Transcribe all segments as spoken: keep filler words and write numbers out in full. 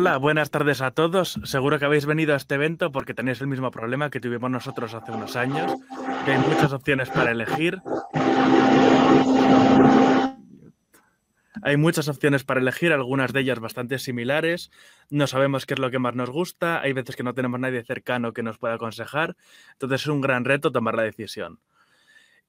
Hola, buenas tardes a todos. Seguro que habéis venido a este evento porque tenéis el mismo problema que tuvimos nosotros hace unos años, que hay muchas opciones para elegir. Hay muchas opciones para elegir, algunas de ellas bastante similares. No sabemos qué es lo que más nos gusta. Hay veces que no tenemos nadie cercano que nos pueda aconsejar. Entonces es un gran reto tomar la decisión.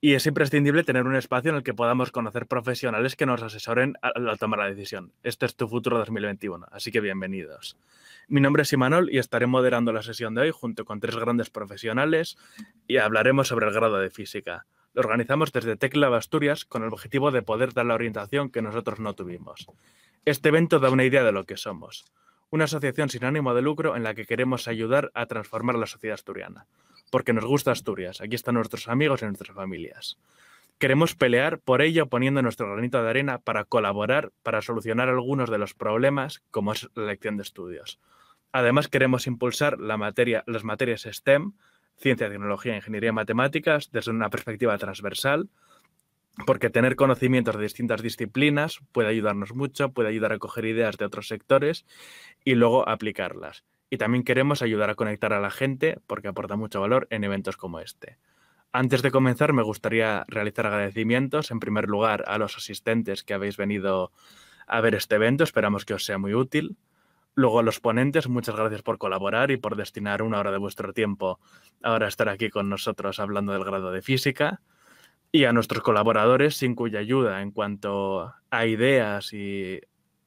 Y es imprescindible tener un espacio en el que podamos conocer profesionales que nos asesoren al tomar la decisión. Este es Tu Futuro dos mil veintiuno, así que bienvenidos. Mi nombre es Imanol y estaré moderando la sesión de hoy junto con tres grandes profesionales y hablaremos sobre el grado de física. Lo organizamos desde Tech Club Asturias con el objetivo de poder dar la orientación que nosotros no tuvimos. Este evento da una idea de lo que somos. Una asociación sin ánimo de lucro en la que queremos ayudar a transformar la sociedad asturiana. Porque nos gusta Asturias, aquí están nuestros amigos y nuestras familias. Queremos pelear por ello poniendo nuestro granito de arena para colaborar, para solucionar algunos de los problemas, como es la elección de estudios. Además, queremos impulsar la materia, las materias STEM, ciencia, tecnología, ingeniería y matemáticas, desde una perspectiva transversal, porque tener conocimientos de distintas disciplinas puede ayudarnos mucho, puede ayudar a coger ideas de otros sectores y luego aplicarlas. Y también queremos ayudar a conectar a la gente porque aporta mucho valor en eventos como este. Antes de comenzar, me gustaría realizar agradecimientos, en primer lugar, a los asistentes que habéis venido a ver este evento. Esperamos que os sea muy útil. Luego, a los ponentes, muchas gracias por colaborar y por destinar una hora de vuestro tiempo ahora a estar aquí con nosotros hablando del grado de física. Y a nuestros colaboradores, sin cuya ayuda, en cuanto a ideas y...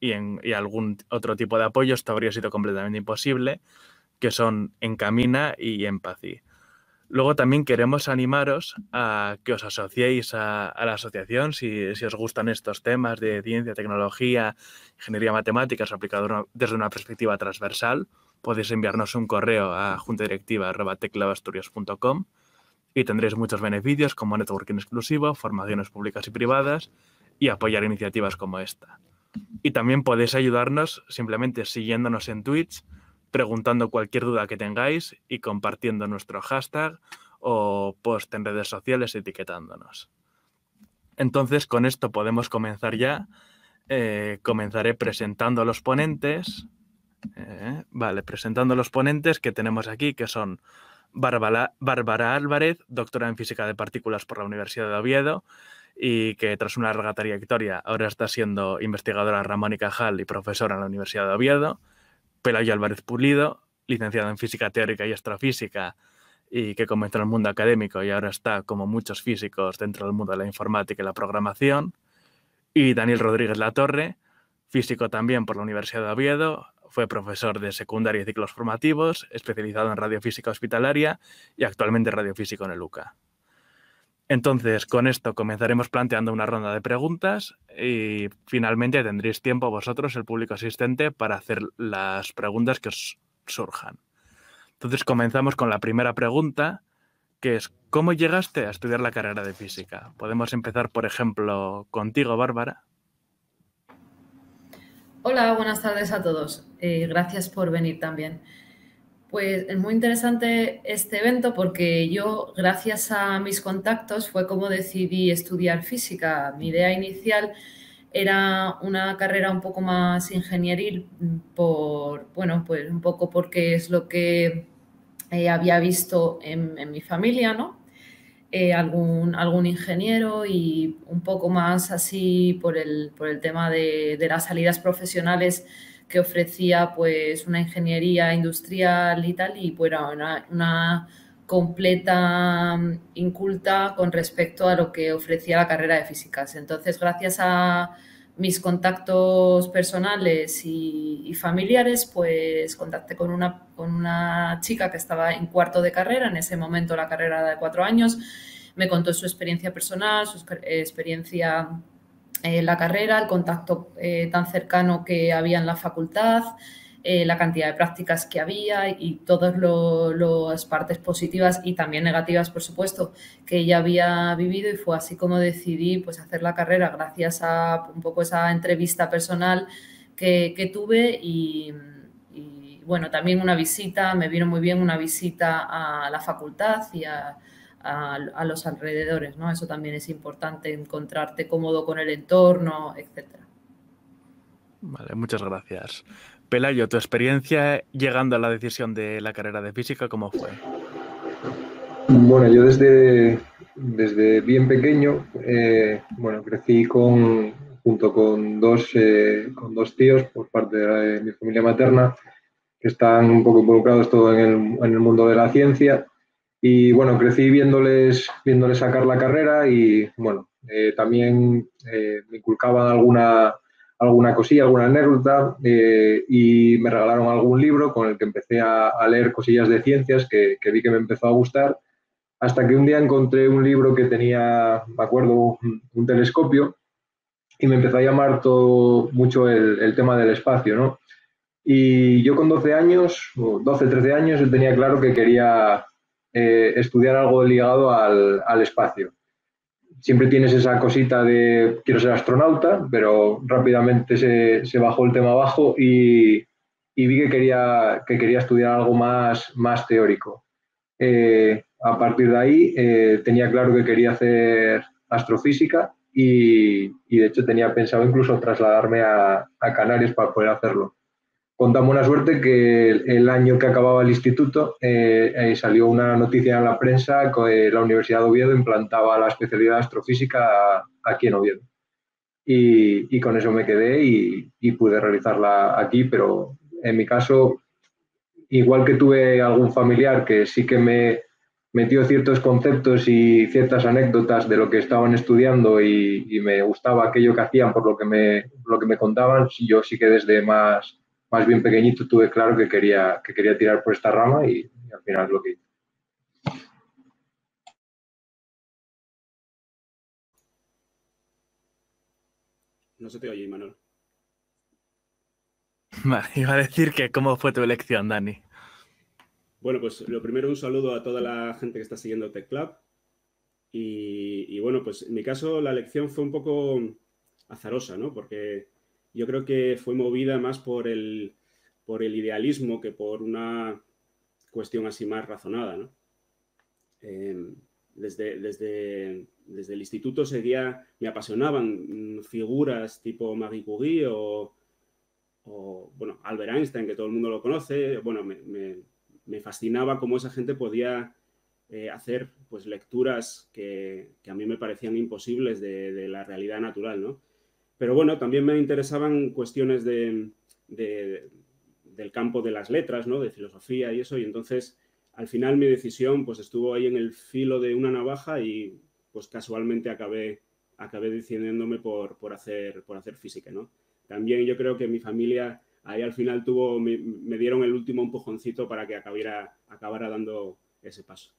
Y, en, y algún otro tipo de apoyo, esto habría sido completamente imposible, que son Encamina y Empatía. Luego también queremos animaros a que os asociéis a, a la asociación si, si os gustan estos temas de ciencia, tecnología, ingeniería, matemáticas, aplicado desde una perspectiva transversal. Podéis enviarnos un correo a junta directiva arroba teclabasturias punto com y tendréis muchos beneficios como networking exclusivo, formaciones públicas y privadas y apoyar iniciativas como esta. Y también podéis ayudarnos simplemente siguiéndonos en Twitch, preguntando cualquier duda que tengáis y compartiendo nuestro hashtag o post en redes sociales etiquetándonos. Entonces, con esto podemos comenzar ya. Eh, comenzaré presentando a los ponentes. Eh, vale, presentando a los ponentes que tenemos aquí, que son Bárbara, Bárbara Álvarez, doctora en Física de Partículas por la Universidad de Oviedo, y que tras una larga trayectoria ahora está siendo investigadora Ramón y Cajal y profesora en la Universidad de Oviedo. Pelayo Álvarez Pulido, licenciado en Física Teórica y Astrofísica y que comenzó en el mundo académico y ahora está, como muchos físicos, dentro del mundo de la informática y la programación. Y Daniel Rodríguez Latorre, físico también por la Universidad de Oviedo, fue profesor de secundaria y ciclos formativos, especializado en radiofísica hospitalaria y actualmente radiofísico en el U C A. Entonces, con esto comenzaremos planteando una ronda de preguntas y finalmente tendréis tiempo vosotros, el público asistente, para hacer las preguntas que os surjan. Entonces, comenzamos con la primera pregunta, que es ¿cómo llegaste a estudiar la carrera de física? Podemos empezar, por ejemplo, contigo, Bárbara. Hola, buenas tardes a todos. Eh, gracias por venir también. Pues es muy interesante este evento porque yo, gracias a mis contactos, fue como decidí estudiar física. Mi idea inicial era una carrera un poco más ingenieril, por, bueno, pues un poco porque es lo que eh, había visto en, en mi familia, ¿no? Eh, algún, algún ingeniero y un poco más así por el, por el tema de, de las salidas profesionales que ofrecía pues una ingeniería industrial y tal, y bueno, una, una completa inculta con respecto a lo que ofrecía la carrera de físicas. Entonces, gracias a mis contactos personales y, y familiares, pues contacté con una, con una chica que estaba en cuarto de carrera, en ese momento la carrera era de cuatro años, me contó su experiencia personal, su experiencia Eh, la carrera, el contacto eh, tan cercano que había en la facultad, eh, la cantidad de prácticas que había y todas las partes positivas y también negativas, por supuesto, que ella había vivido, y fue así como decidí pues hacer la carrera gracias a un poco esa entrevista personal que, que tuve y, y, bueno, también una visita, me vino muy bien una visita a la facultad y a... A, a los alrededores, ¿no? Eso también es importante, encontrarte cómodo con el entorno, etcétera. Vale, muchas gracias. Pelayo, tu experiencia llegando a la decisión de la carrera de física, ¿cómo fue? Bueno, yo desde, desde bien pequeño, eh, bueno, crecí con, junto con dos, eh, con dos tíos por parte de mi familia materna, que están un poco involucrados todo en el, en el mundo de la ciencia. Y bueno, crecí viéndoles, viéndoles sacar la carrera y bueno, eh, también eh, me inculcaban alguna, alguna cosilla, alguna anécdota eh, y me regalaron algún libro con el que empecé a, a leer cosillas de ciencias que, que vi que me empezó a gustar. Hasta que un día encontré un libro que tenía, me acuerdo, un, un telescopio y me empezó a llamar todo, mucho el, el tema del espacio, ¿no? Y yo con doce años, doce, trece años, yo tenía claro que quería eh, estudiar algo ligado al, al espacio. Siempre tienes esa cosita de quiero ser astronauta, pero rápidamente se, se bajó el tema abajo y, y vi que quería, que quería estudiar algo más, más teórico. Eh, a partir de ahí eh, tenía claro que quería hacer astrofísica y, y de hecho tenía pensado incluso trasladarme a, a Canarias para poder hacerlo. Con tan buena suerte que el año que acababa el instituto eh, eh, salió una noticia en la prensa que la Universidad de Oviedo implantaba la especialidad de astrofísica aquí en Oviedo. Y, y con eso me quedé y, y pude realizarla aquí, pero en mi caso, igual que tuve algún familiar que sí que me metió ciertos conceptos y ciertas anécdotas de lo que estaban estudiando y, y me gustaba aquello que hacían por lo que me, lo que me contaban, yo sí que desde más... más bien pequeñito tuve claro que quería, que quería tirar por esta rama y, y al final es lo que hice. No se te oye, Imanol. Vale, iba a decir que cómo fue tu elección, Dani. Bueno, pues lo primero, un saludo a toda la gente que está siguiendo Tech Club. Y, y bueno, pues en mi caso la elección fue un poco azarosa, ¿no? Porque... yo creo que fue movida más por el, por el idealismo que por una cuestión así más razonada, ¿no? Eh, desde, desde, desde el instituto seguía, me apasionaban figuras tipo Marie Curie o, o bueno, Albert Einstein, que todo el mundo lo conoce. Bueno, me, me, me fascinaba cómo esa gente podía eh, hacer pues, lecturas que, que a mí me parecían imposibles de, de la realidad natural, ¿no? Pero bueno, también me interesaban cuestiones de, de, del campo de las letras, ¿no? De filosofía y eso. Y entonces, al final, mi decisión pues, estuvo ahí en el filo de una navaja y pues casualmente acabé, acabé decidiéndome por, por, hacer, por hacer física, ¿no? También yo creo que mi familia ahí al final tuvo, me, me dieron el último empujoncito para que acabara, acabara dando ese paso.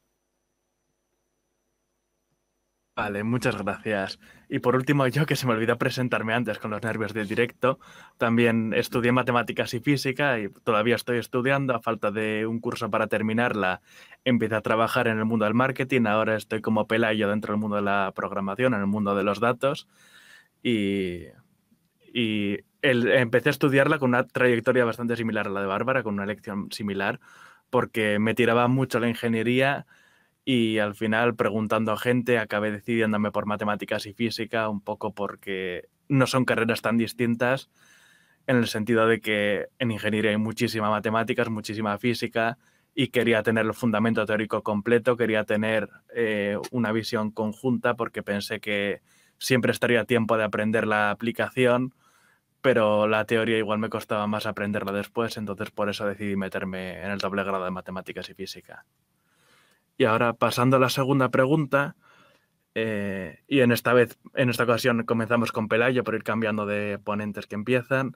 Vale, muchas gracias. Y por último, yo, que se me olvidó presentarme antes con los nervios del directo, también estudié matemáticas y física y todavía estoy estudiando. A falta de un curso para terminarla, empecé a trabajar en el mundo del marketing. Ahora estoy como Pelayo dentro del mundo de la programación, en el mundo de los datos. Y, y el, empecé a estudiarla con una trayectoria bastante similar a la de Bárbara, con una elección similar, porque me tiraba mucho la ingeniería. Y al final, preguntando a gente, acabé decidiéndome por matemáticas y física, un poco porque no son carreras tan distintas, en el sentido de que en ingeniería hay muchísima matemáticas, muchísima física, y quería tener el fundamento teórico completo, quería tener eh, una visión conjunta, porque pensé que siempre estaría a tiempo de aprender la aplicación, pero la teoría igual me costaba más aprenderla después, entonces por eso decidí meterme en el doble grado de matemáticas y física. Y ahora, pasando a la segunda pregunta, eh, y en esta vez, en esta ocasión comenzamos con Pelayo por ir cambiando de ponentes que empiezan.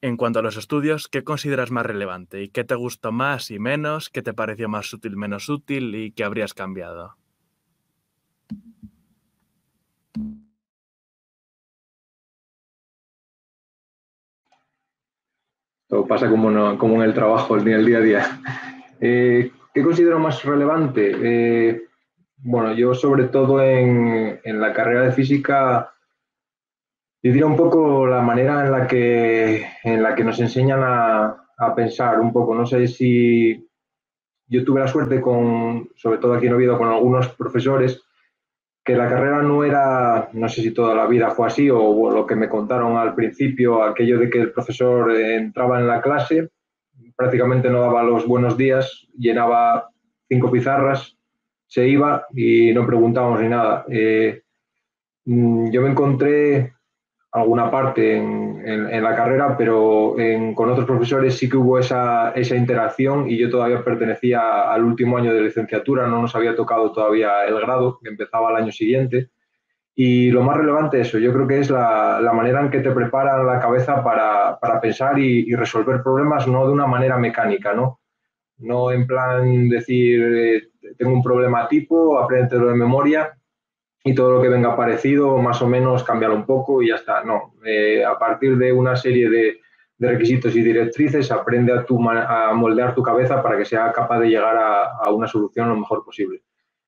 En cuanto a los estudios, ¿qué consideras más relevante? ¿Y qué te gustó más y menos? ¿Qué te pareció más útil, menos útil? ¿Y qué habrías cambiado? Todo pasa como, no, como en el trabajo, en el día a día. Eh... ¿Qué considero más relevante? Eh, bueno, yo sobre todo en, en la carrera de física, yo diría un poco la manera en la que, en la que nos enseñan a, a pensar un poco. No sé si yo tuve la suerte, con, sobre todo aquí en Oviedo, con algunos profesores que la carrera no era, no sé si toda la vida fue así o lo que me contaron al principio, aquello de que el profesor entraba en la clase, prácticamente no daba los buenos días, llenaba cinco pizarras, se iba y no preguntábamos ni nada. Eh, yo me encontré alguna parte en, en, en la carrera, pero en, con otros profesores sí que hubo esa, esa interacción, y yo todavía pertenecía al último año de licenciatura, no nos había tocado todavía el grado, que empezaba el año siguiente. Y lo más relevante de eso, yo creo que es la, la manera en que te preparan la cabeza para, para pensar y, y resolver problemas, no de una manera mecánica, ¿no? No en plan decir, eh, tengo un problema tipo, apréndetelo de memoria y todo lo que venga parecido, más o menos, cámbialo un poco y ya está. No, eh, a partir de una serie de, de requisitos y directrices, aprende a, tu, a moldear tu cabeza para que sea capaz de llegar a, a una solución lo mejor posible.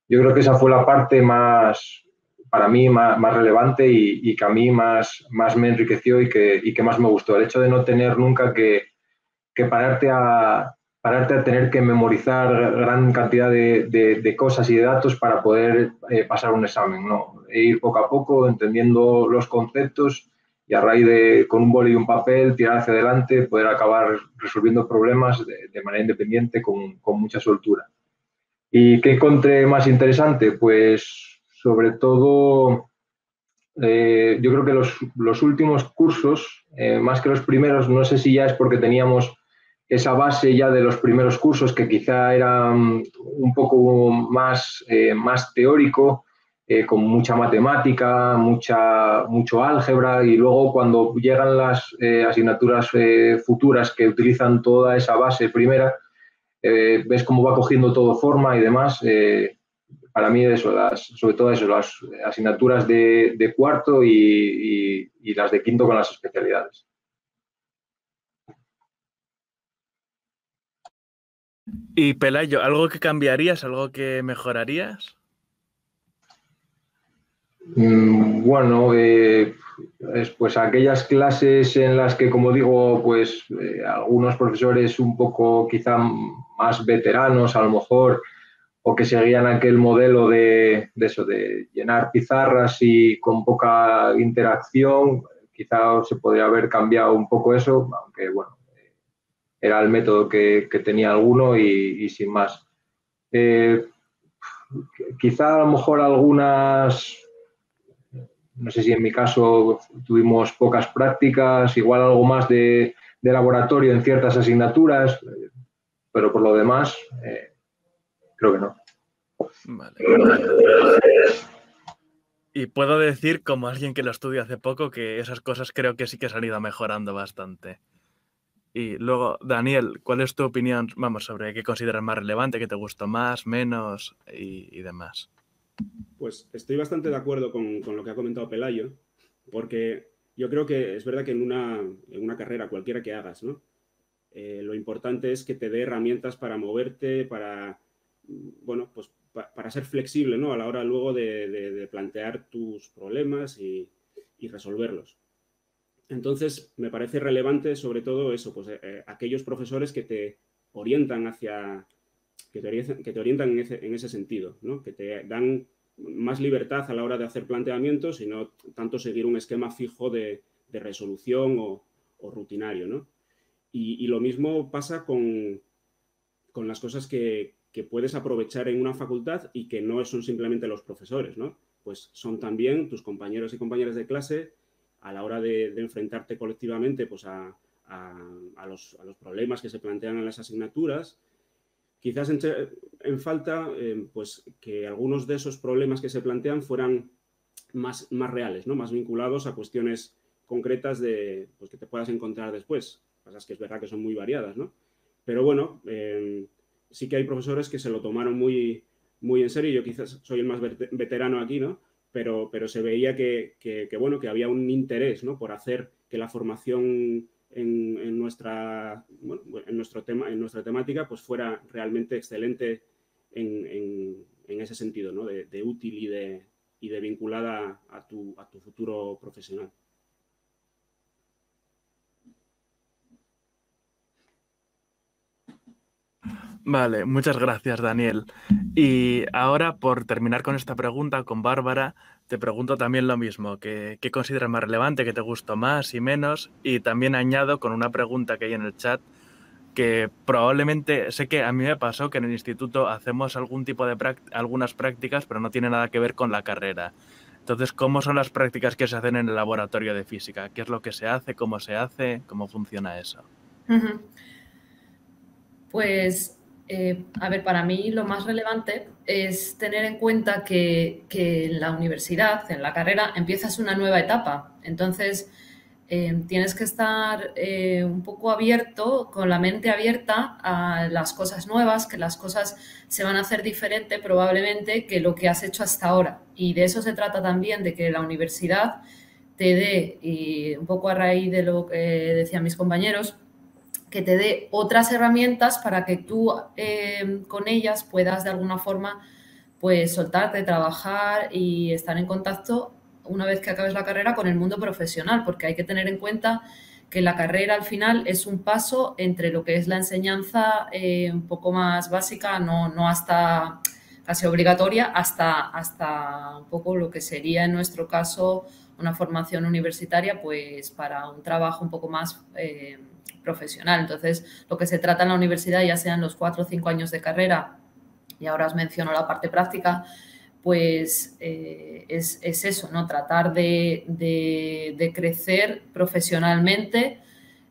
Yo creo que esa fue la parte más... para mí más, más relevante y, y que a mí más, más me enriqueció y que, y que más me gustó. El hecho de no tener nunca que, que pararte, a, pararte a tener que memorizar gran cantidad de, de, de cosas y de datos para poder eh, pasar un examen, ¿no? E ir poco a poco entendiendo los conceptos y a raíz de, con un boli y un papel, tirar hacia adelante, poder acabar resolviendo problemas de, de manera independiente con, con mucha soltura. ¿Y qué encontré más interesante? Pues... sobre todo, eh, yo creo que los, los últimos cursos, eh, más que los primeros, no sé si ya es porque teníamos esa base ya de los primeros cursos, que quizá era un poco más, eh, más teórico, eh, con mucha matemática, mucha, mucho álgebra, y luego cuando llegan las eh, asignaturas eh, futuras que utilizan toda esa base primera, eh, ves cómo va cogiendo todo forma y demás. Eh, Para mí, eso, las, sobre todo eso, las asignaturas de, de cuarto y, y, y las de quinto con las especialidades. Y Pelayo, ¿algo que cambiarías, algo que mejorarías? Mm, bueno, eh, pues aquellas clases en las que, como digo, pues eh, algunos profesores un poco quizá más veteranos, a lo mejor... o que seguían aquel modelo de, de eso, de llenar pizarras y con poca interacción, quizá se podría haber cambiado un poco eso, aunque bueno, era el método que, que tenía alguno y, y sin más. Eh, quizá a lo mejor algunas, no sé si en mi caso tuvimos pocas prácticas, igual algo más de, de laboratorio en ciertas asignaturas, pero por lo demás... Eh, creo que no. Vale. Y puedo decir, como alguien que lo estudió hace poco, que esas cosas creo que sí que han ido mejorando bastante. Y luego, Daniel, ¿cuál es tu opinión, vamos, sobre qué consideras más relevante, qué te gustó más, menos y, y demás? Pues estoy bastante de acuerdo con, con lo que ha comentado Pelayo, porque yo creo que es verdad que en una, en una carrera cualquiera que hagas, ¿no? Eh, lo importante es que te dé herramientas para moverte, para... bueno, pues pa para ser flexible, ¿no? A la hora luego de, de, de plantear tus problemas y, y resolverlos. Entonces, me parece relevante sobre todo eso, pues eh, aquellos profesores que te orientan hacia, que te orientan, que te orientan en, ese, en ese sentido, ¿no? Que te dan más libertad a la hora de hacer planteamientos y no tanto seguir un esquema fijo de, de resolución o, o rutinario, ¿no? Y, y lo mismo pasa con, con las cosas que que puedes aprovechar en una facultad y que no son simplemente los profesores, ¿no? Pues son también tus compañeros y compañeras de clase a la hora de, de enfrentarte colectivamente pues a, a, a, los, a los problemas que se plantean en las asignaturas. Quizás en, en falta eh, pues que algunos de esos problemas que se plantean fueran más, más reales, ¿no? Más vinculados a cuestiones concretas de, pues, que te puedas encontrar después. Lo que pasa es que es verdad que son muy variadas, ¿no? Pero bueno... Eh, sí que hay profesores que se lo tomaron muy, muy en serio. Yo quizás soy el más veterano aquí, ¿no? Pero, pero se veía que, que, que, bueno, que había un interés, ¿no? Por hacer que la formación en, en, nuestra, bueno, en, nuestro tema, en nuestra temática pues fuera realmente excelente en, en, en ese sentido, ¿no? De, de útil y de, y de vinculada a tu, a tu futuro profesional. Vale, muchas gracias, Daniel. Y ahora, por terminar con esta pregunta con Bárbara, te pregunto también lo mismo, ¿qué, qué consideras más relevante, qué te gustó más y menos? Y también añado con una pregunta que hay en el chat, que probablemente, sé que a mí me pasó que en el instituto hacemos algún tipo de práct- algunas prácticas, pero no tiene nada que ver con la carrera. Entonces, ¿cómo son las prácticas que se hacen en el laboratorio de física? ¿Qué es lo que se hace? ¿Cómo se hace? ¿Cómo funciona eso? Uh-huh. Pues... Eh, a ver, para mí lo más relevante es tener en cuenta que, que en la universidad, en la carrera, empiezas una nueva etapa. Entonces, eh, tienes que estar eh, un poco abierto, con la mente abierta a las cosas nuevas, que las cosas se van a hacer diferente probablemente que lo que has hecho hasta ahora. Y de eso se trata también, de que la universidad te dé, y un poco a raíz de lo que decían mis compañeros, que te dé otras herramientas para que tú eh, con ellas puedas de alguna forma pues soltarte, trabajar y estar en contacto una vez que acabes la carrera con el mundo profesional, porque hay que tener en cuenta que la carrera al final es un paso entre lo que es la enseñanza eh, un poco más básica, no, no hasta casi obligatoria, hasta, hasta un poco lo que sería en nuestro caso una formación universitaria pues para un trabajo un poco más eh, profesional. Entonces, lo que se trata en la universidad, ya sean los cuatro o cinco años de carrera, y ahora os menciono la parte práctica, pues eh, es, es eso, ¿no? Tratar de, de, de crecer profesionalmente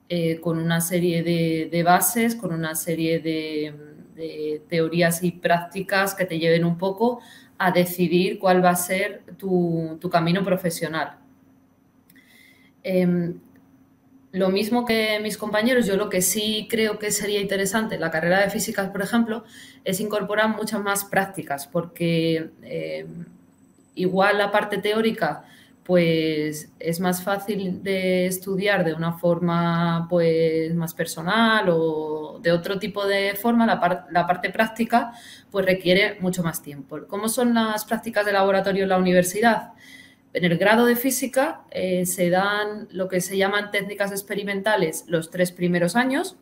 eh, con una serie de, de bases, con una serie de, de teorías y prácticas que te lleven un poco a decidir cuál va a ser tu, tu camino profesional. Eh, Lo mismo que mis compañeros, yo lo que sí creo que sería interesante en la carrera de físicas, por ejemplo, es incorporar muchas más prácticas, porque eh, igual la parte teórica pues es más fácil de estudiar de una forma pues más personal o de otro tipo de forma, la, par- la parte práctica pues requiere mucho más tiempo. ¿Cómo son las prácticas de laboratorio en la universidad? En el grado de física eh, se dan lo que se llaman técnicas experimentales los tres primeros años,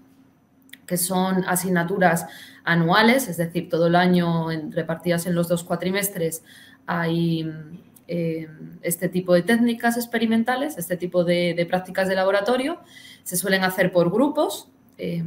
que son asignaturas anuales, es decir, todo el año en, repartidas en los dos cuatrimestres hay eh, este tipo de técnicas experimentales, este tipo de, de prácticas de laboratorio. Se suelen hacer por grupos, eh,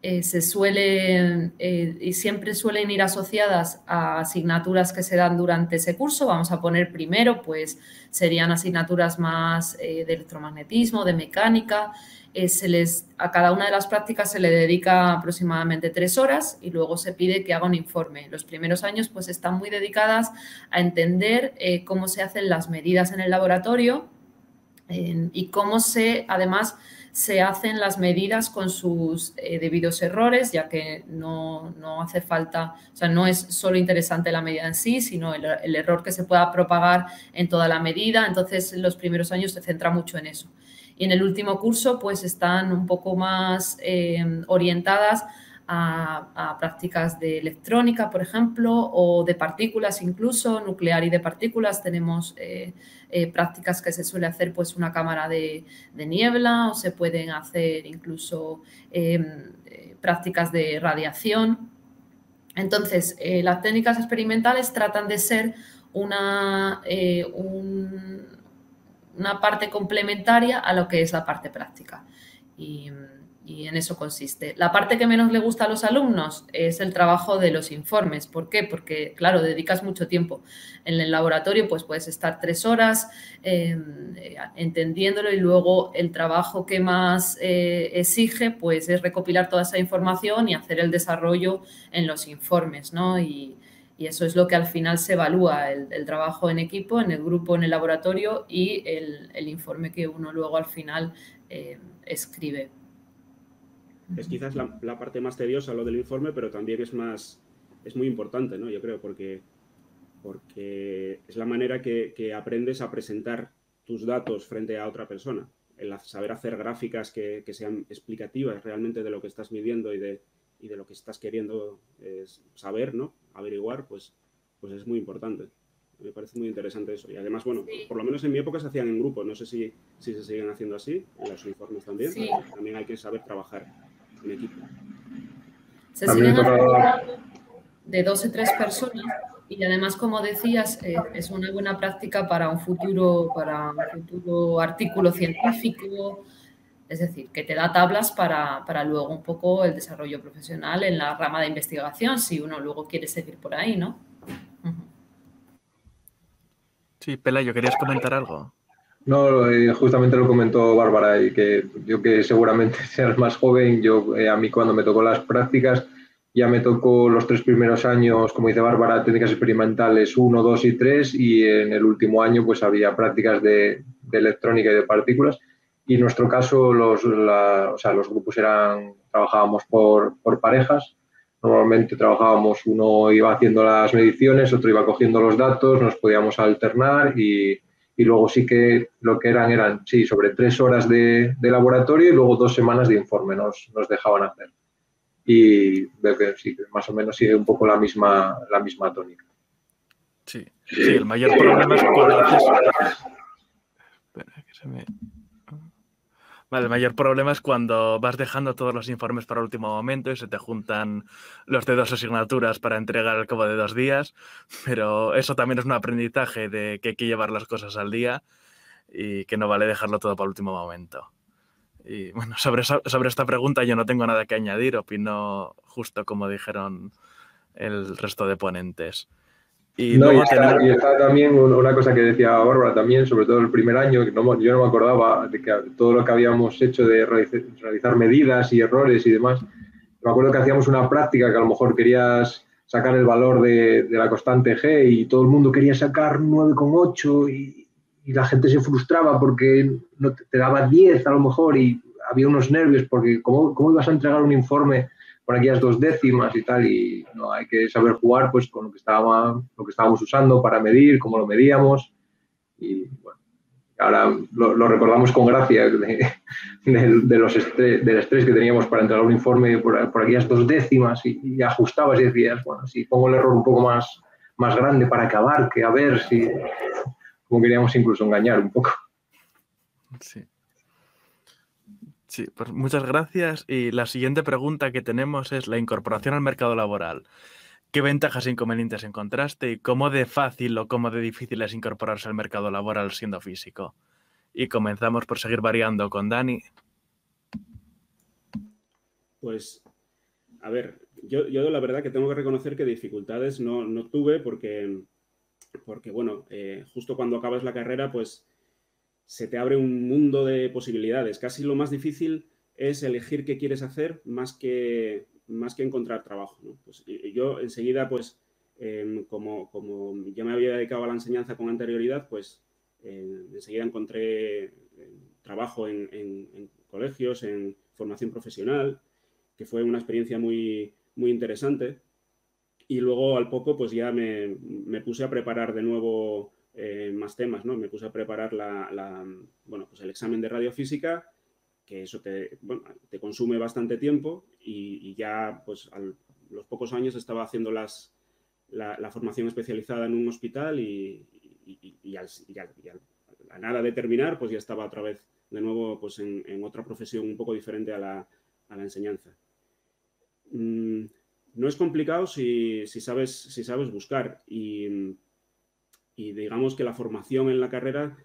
eh, se suele, eh, y siempre suelen ir asociadas a asignaturas que se dan durante ese curso. Vamos a poner primero, pues serían asignaturas más eh, de electromagnetismo, de mecánica. Eh, se les, a cada una de las prácticas se le dedica aproximadamente tres horas y luego se pide que haga un informe. Los primeros años pues están muy dedicadas a entender eh, cómo se hacen las medidas en el laboratorio eh, y cómo se, además, se hacen las medidas con sus eh, debidos errores, ya que no, no hace falta, o sea, no es solo interesante la medida en sí, sino el, el error que se pueda propagar en toda la medida. Entonces, los primeros años se centra mucho en eso. Y en el último curso, pues, están un poco más eh, orientadas a, a prácticas de electrónica, por ejemplo, o de partículas incluso, nuclear y de partículas. Tenemos eh, eh, prácticas que se suele hacer pues una cámara de, de niebla, o se pueden hacer incluso eh, eh, prácticas de radiación. Entonces, eh, las técnicas experimentales tratan de ser una, eh, un, una parte complementaria a lo que es la parte práctica. Y... Y en eso consiste. La parte que menos le gusta a los alumnos es el trabajo de los informes. ¿Por qué? Porque, claro, dedicas mucho tiempo. En el laboratorio pues puedes estar tres horas eh, entendiéndolo, y luego el trabajo que más eh, exige pues es recopilar toda esa información y hacer el desarrollo en los informes, ¿no? Y, y eso es lo que al final se evalúa, el, el trabajo en equipo, en el grupo, en el laboratorio, y el, el informe que uno luego al final eh, escribe. Es quizás la, la parte más tediosa, lo del informe, pero también es más, es muy importante, ¿no? Yo creo, porque, porque es la manera que, que aprendes a presentar tus datos frente a otra persona, el saber hacer gráficas que, que sean explicativas realmente de lo que estás midiendo y de, y de lo que estás queriendo eh, saber, ¿no? Averiguar, pues, pues es muy importante. Me parece muy interesante eso. Y además, bueno, sí, por lo menos en mi época se hacían en grupo. No sé si, si se siguen haciendo así, en los uniformes también. Sí. También hay que saber trabajar en equipo. Se siguen de dos a tres personas y además, como decías, eh, es una buena práctica para un futuro, para un futuro artículo científico, es decir, que te da tablas para, para luego un poco el desarrollo profesional en la rama de investigación, si uno luego quiere seguir por ahí, ¿no? Sí, Pelayo, ¿querías comentar algo? No, eh, justamente lo comentó Bárbara, y que yo que seguramente sea el más joven, yo eh, a mí cuando me tocó las prácticas, ya me tocó los tres primeros años, como dice Bárbara, técnicas experimentales uno, dos y tres, y en el último año pues había prácticas de, de electrónica y de partículas, y en nuestro caso los, la, o sea, los grupos eran, trabajábamos por, por parejas. Normalmente trabajábamos, uno iba haciendo las mediciones, otro iba cogiendo los datos, nos podíamos alternar y, y luego sí que lo que eran, eran sí, sobre tres horas de, de laboratorio y luego dos semanas de informe nos, nos dejaban hacer. Y veo que sí, más o menos sigue un poco la misma, la misma tónica. Sí, sí, el mayor problema es cuando haces... Espera, que se me... Vale, el mayor problema es cuando vas dejando todos los informes para el último momento y se te juntan los de dos asignaturas para entregar al cabo de dos días, pero eso también es un aprendizaje de que hay que llevar las cosas al día y que no vale dejarlo todo para el último momento. Y bueno, sobre, sobre esta pregunta yo no tengo nada que añadir, opino justo como dijeron el resto de ponentes. Y, no, y, está, tener... y está también una cosa que decía Bárbara también, sobre todo el primer año, que no, yo no me acordaba de que todo lo que habíamos hecho de realizar, realizar medidas y errores y demás. Me acuerdo que hacíamos una práctica que a lo mejor querías sacar el valor de, de la constante G y todo el mundo quería sacar nueve coma ocho y, y la gente se frustraba porque no te, te daba diez a lo mejor y había unos nervios porque ¿cómo, cómo ibas a entregar un informe por aquellas dos décimas y tal? Y no, hay que saber jugar pues con lo que, estaba, lo que estábamos usando para medir, cómo lo medíamos y bueno, ahora lo, lo recordamos con gracia de, de, de los estrés, del estrés que teníamos para entregar un informe por, por aquellas dos décimas y, y ajustabas y decías, bueno, si pongo el error un poco más, más grande para acabar, que a ver si, como queríamos incluso engañar un poco. Sí. Sí, pues muchas gracias. Y la siguiente pregunta que tenemos es la incorporación al mercado laboral. ¿Qué ventajas e inconvenientes encontraste y cómo de fácil o cómo de difícil es incorporarse al mercado laboral siendo físico? Y comenzamos por seguir variando con Dani. Pues, a ver, yo, yo la verdad que tengo que reconocer que dificultades no, no tuve porque, porque bueno, eh, justo cuando acabas la carrera, pues, se te abre un mundo de posibilidades. Casi lo más difícil es elegir qué quieres hacer más que, más que encontrar trabajo, ¿no? Pues yo enseguida, pues, eh, como, como ya me había dedicado a la enseñanza con anterioridad, pues eh, enseguida encontré trabajo en, en, en colegios, en formación profesional, que fue una experiencia muy, muy interesante. Y luego al poco pues ya me, me puse a preparar de nuevo Eh, más temas, ¿no? Me puse a preparar la, la, bueno, pues el examen de radiofísica, que eso te, bueno, te consume bastante tiempo y, y ya pues a los pocos años estaba haciendo las, la, la formación especializada en un hospital y, y, y, y, al, y, al, y al, a nada de terminar, pues ya estaba otra vez de nuevo pues en, en otra profesión un poco diferente a la, a la enseñanza. Mm, no es complicado si, si, sabes, si sabes buscar y... Y digamos que la formación en la carrera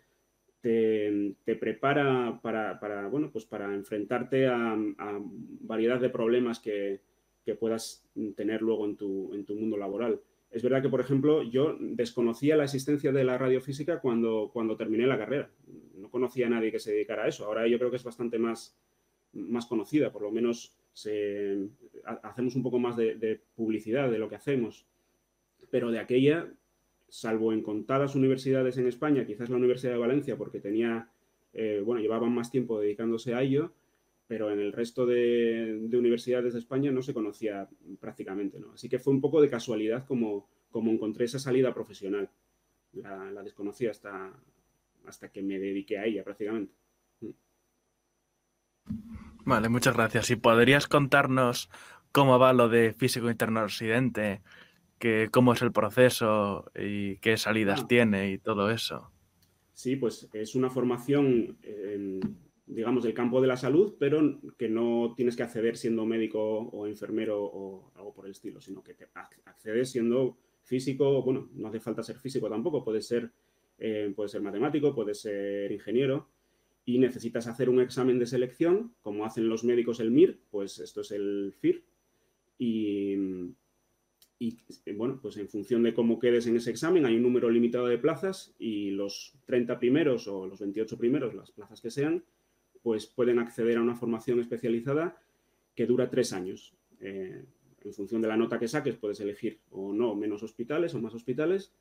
te, te prepara para, para, bueno, pues para enfrentarte a, a variedad de problemas que, que puedas tener luego en tu, en tu mundo laboral. Es verdad que, por ejemplo, yo desconocía la existencia de la radiofísica cuando, cuando terminé la carrera. No conocía a nadie que se dedicara a eso. Ahora yo creo que es bastante más, más conocida, por lo menos se, ha, hacemos un poco más de, de publicidad de lo que hacemos. Pero de aquella... salvo en contadas universidades en España, quizás la Universidad de Valencia, porque tenía, eh, bueno, llevaban más tiempo dedicándose a ello, pero en el resto de, de universidades de España no se conocía prácticamente, ¿no? Así que fue un poco de casualidad como, como encontré esa salida profesional. La, la desconocí hasta, hasta que me dediqué a ella prácticamente. Vale, muchas gracias. ¿Y podrías contarnos cómo va lo de Físico Interno Occidente? Que, cómo es el proceso y qué salidas ah, tiene y todo eso. Sí, pues es una formación eh, digamos, del campo de la salud, pero que no tienes que acceder siendo médico o enfermero o algo por el estilo, sino que te accedes siendo físico. Bueno, no hace falta ser físico tampoco, puedes ser, eh, puedes ser matemático, puedes ser ingeniero, y necesitas hacer un examen de selección, como hacen los médicos el M I R, pues esto es el F I R, y, y bueno, pues en función de cómo quedes en ese examen hay un número limitado de plazas y los treinta primeros o los veintiocho primeros, las plazas que sean, pues pueden acceder a una formación especializada que dura tres años. Eh, en función de la nota que saques puedes elegir o no menos hospitales o más hospitales,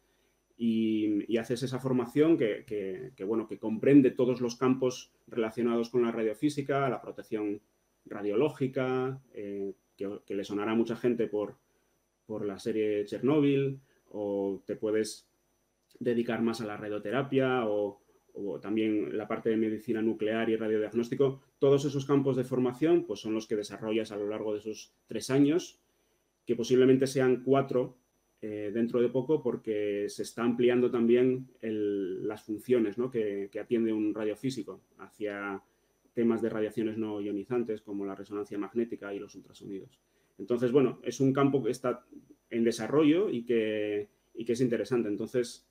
y, y haces esa formación que, que, que, bueno, que comprende todos los campos relacionados con la radiofísica, la protección radiológica, eh, que, que le sonará a mucha gente por, por la serie Chernóbil, o te puedes dedicar más a la radioterapia o... o también la parte de medicina nuclear y radiodiagnóstico. Todos esos campos de formación pues, son los que desarrollas a lo largo de esos tres años, que posiblemente sean cuatro eh, dentro de poco, porque se está ampliando también el, las funciones, ¿no? que, que atiende un radiofísico hacia temas de radiaciones no ionizantes como la resonancia magnética y los ultrasonidos. Entonces, bueno, es un campo que está en desarrollo y que, y que es interesante. Entonces,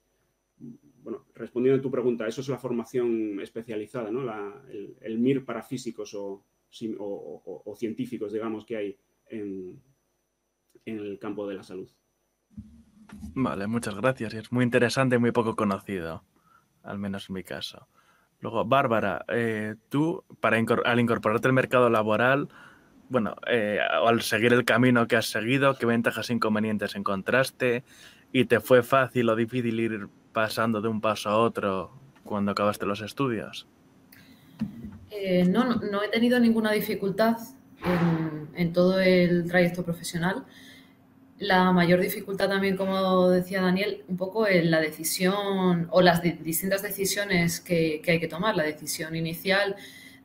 bueno, respondiendo a tu pregunta, eso es la formación especializada, ¿no? La, el, el M I R para físicos o, o, o, o científicos, digamos, que hay en, en el campo de la salud. Vale, muchas gracias. Es muy interesante y muy poco conocido, al menos en mi caso. Luego, Bárbara, eh, tú, para incorpor- al incorporarte al mercado laboral, bueno, eh, al seguir el camino que has seguido, ¿qué ventajas e inconvenientes encontraste? ¿Y te fue fácil o difícil ir pasando de un paso a otro cuando acabaste los estudios? Eh, no, no, no he tenido ninguna dificultad en, en todo el trayecto profesional. La mayor dificultad también, como decía Daniel, un poco en la decisión o las de, distintas decisiones que, que hay que tomar. La decisión inicial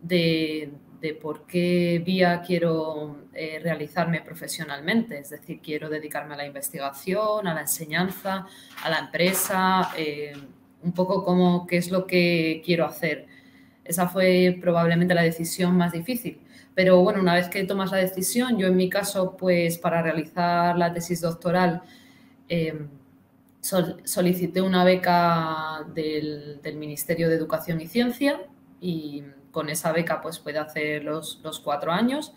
de, de por qué vía quiero eh, realizarme profesionalmente, es decir, quiero dedicarme a la investigación, a la enseñanza, a la empresa, eh, un poco como qué es lo que quiero hacer. Esa fue probablemente la decisión más difícil, pero bueno, una vez que tomas la decisión, yo en mi caso, pues para realizar la tesis doctoral, eh, sol- solicité una beca del, del Ministerio de Educación y Ciencia, y con esa beca pues puede hacer los, los cuatro años.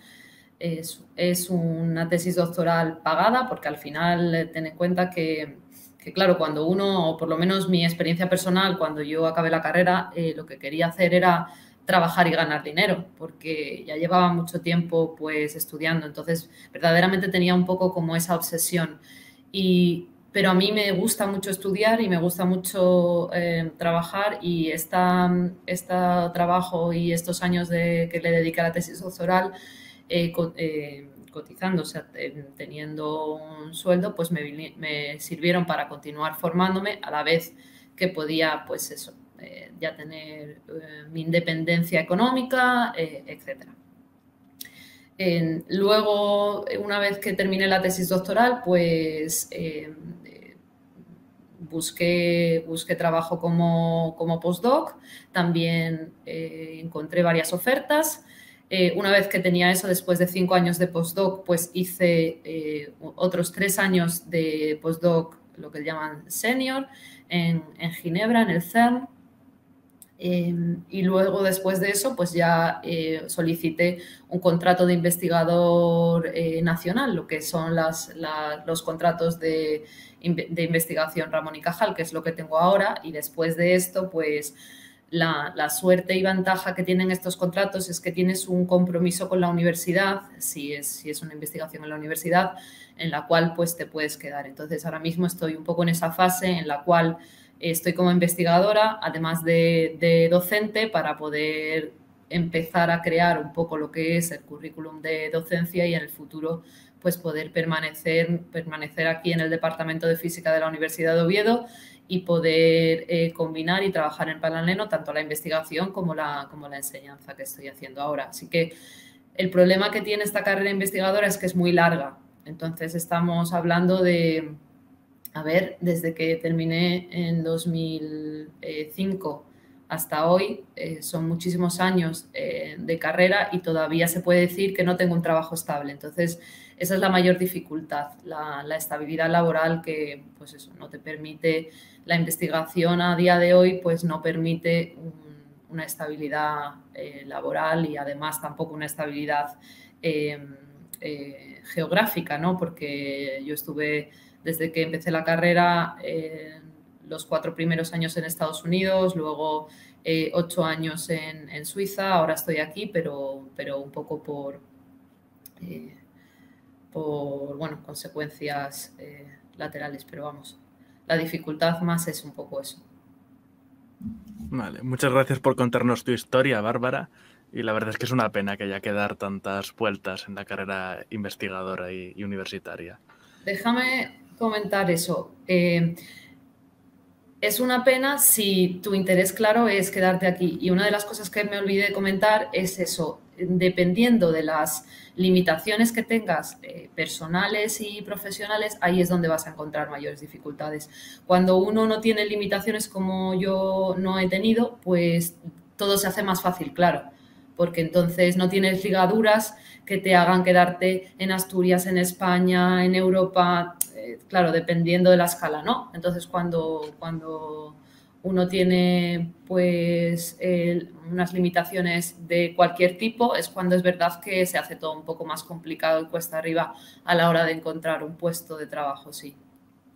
Es, es una tesis doctoral pagada, porque al final ten en cuenta que, que, claro, cuando uno, o por lo menos mi experiencia personal, cuando yo acabé la carrera, eh, lo que quería hacer era trabajar y ganar dinero, porque ya llevaba mucho tiempo pues estudiando. Entonces, verdaderamente tenía un poco como esa obsesión. Y, pero a mí me gusta mucho estudiar y me gusta mucho eh, trabajar, y este esta trabajo y estos años de, que le dediqué a la tesis doctoral, eh, co eh, cotizando, o sea, teniendo un sueldo, pues me, me sirvieron para continuar formándome, a la vez que podía, pues eso, eh, ya tener eh, mi independencia económica, eh, etcétera. Eh, luego, una vez que terminé la tesis doctoral, pues eh, eh, busqué, busqué trabajo como, como postdoc, también eh, encontré varias ofertas. Eh, una vez que tenía eso, después de cinco años de postdoc, pues hice eh, otros tres años de postdoc, lo que llaman senior, en, en Ginebra, en el CERN. Eh, y luego, después de eso, pues ya eh, solicité un contrato de investigador eh, nacional, lo que son las, la, los contratos de, de investigación Ramón y Cajal, que es lo que tengo ahora. Y después de esto, pues la, la suerte y ventaja que tienen estos contratos es que tienes un compromiso con la universidad, si es, si es una investigación en la universidad, en la cual pues te puedes quedar. Entonces, ahora mismo estoy un poco en esa fase en la cual estoy como investigadora, además de, de docente, para poder empezar a crear un poco lo que es el currículum de docencia y en el futuro pues poder permanecer, permanecer aquí en el Departamento de Física de la Universidad de Oviedo y poder eh, combinar y trabajar en paralelo tanto la investigación como la, como la enseñanza que estoy haciendo ahora. Así que el problema que tiene esta carrera investigadora es que es muy larga. Entonces, estamos hablando de... A ver, desde que terminé en dos mil cinco hasta hoy, eh, son muchísimos años eh, de carrera y todavía se puede decir que no tengo un trabajo estable. Entonces, esa es la mayor dificultad, la, la estabilidad laboral que, pues eso, no te permite, la investigación a día de hoy, pues no permite un, una estabilidad eh, laboral y además tampoco una estabilidad eh, eh, geográfica, ¿no? Porque yo estuve, desde que empecé la carrera, eh, los cuatro primeros años en Estados Unidos, luego eh, ocho años en, en Suiza, ahora estoy aquí, pero, pero un poco por, eh, por bueno, consecuencias eh, laterales, pero vamos, la dificultad más es un poco eso. Vale, muchas gracias por contarnos tu historia, Bárbara, y la verdad es que es una pena que haya que dar tantas vueltas en la carrera investigadora y, y universitaria. Déjame comentar eso. Eh, Es una pena si tu interés claro es quedarte aquí. Y una de las cosas que me olvidé de comentar es eso. Dependiendo de las limitaciones que tengas eh, personales y profesionales, ahí es donde vas a encontrar mayores dificultades. Cuando uno no tiene limitaciones como yo no he tenido, pues todo se hace más fácil, claro. Porque entonces no tienes ligaduras que te hagan quedarte en Asturias, en España, en Europa, eh, claro, dependiendo de la escala, ¿no? Entonces, cuando, cuando uno tiene, pues, eh, unas limitaciones de cualquier tipo, es cuando es verdad que se hace todo un poco más complicado y cuesta arriba a la hora de encontrar un puesto de trabajo, sí.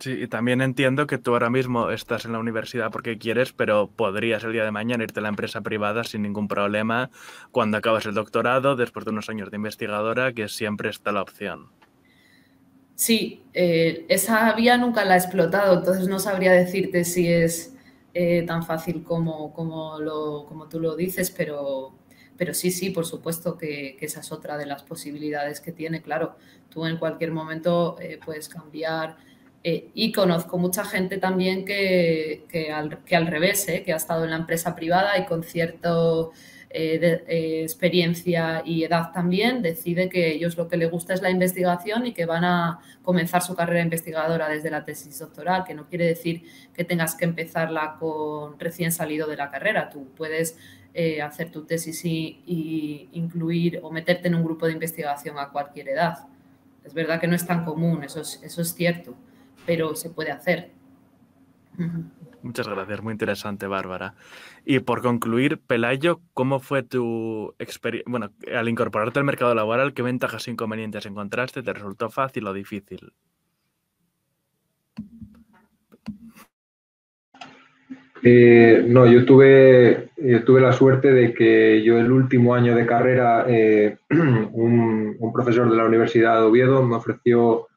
Sí, y también entiendo que tú ahora mismo estás en la universidad porque quieres, pero podrías el día de mañana irte a la empresa privada sin ningún problema cuando acabas el doctorado, después de unos años de investigadora, que siempre está la opción. Sí, eh, esa vía nunca la he explotado, entonces no sabría decirte si es eh, tan fácil como, como, lo, como tú lo dices, pero... Pero sí, sí, por supuesto que, que esa es otra de las posibilidades que tiene, claro. Tú en cualquier momento eh, puedes cambiar... Eh, y conozco mucha gente también que, que, al, que al revés, eh, que ha estado en la empresa privada y con cierta eh, eh, experiencia y edad también decide que ellos lo que les gusta es la investigación y que van a comenzar su carrera investigadora desde la tesis doctoral, que no quiere decir que tengas que empezarla con recién salido de la carrera. Tú puedes eh, hacer tu tesis y, y incluir o meterte en un grupo de investigación a cualquier edad. Es verdad que no es tan común, eso es, eso es cierto, pero se puede hacer. Muchas gracias, muy interesante, Bárbara. Y por concluir, Pelayo, ¿cómo fue tu experiencia? Bueno, al incorporarte al mercado laboral, ¿qué ventajas e inconvenientes encontraste? ¿Te resultó fácil o difícil? Eh, no, yo tuve, yo tuve la suerte de que yo el último año de carrera, eh, un, un profesor de la Universidad de Oviedo me ofreció